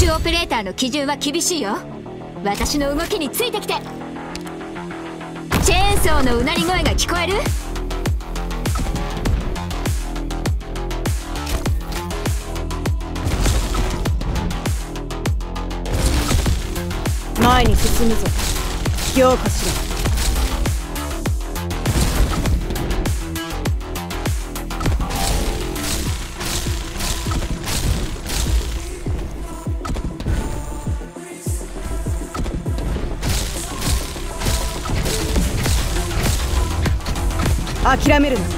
主オペレーターの基準は厳しいよ。私の動きについてきて。チェーンソーのうなり声が聞こえる？前に進むぞ、強化しろ。諦めるな。この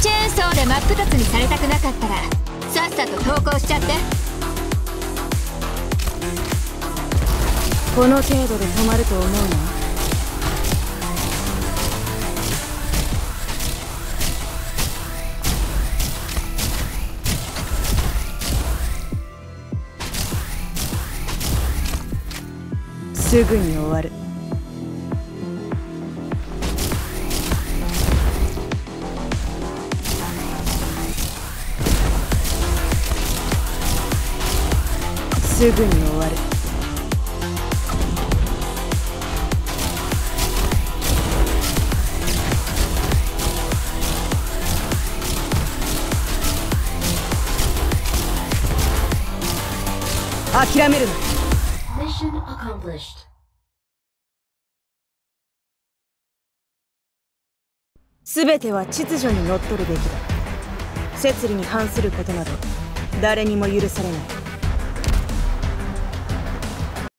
チェーンソーで真っ二つにされたくなかったらさっさと投降しちゃって。この程度で止まると思うな。すぐに終わる。すぐに終わる。諦めるな。Mission accomplished. すべては秩序にのっとるべきだ。摂理に反することなど誰にも許されない。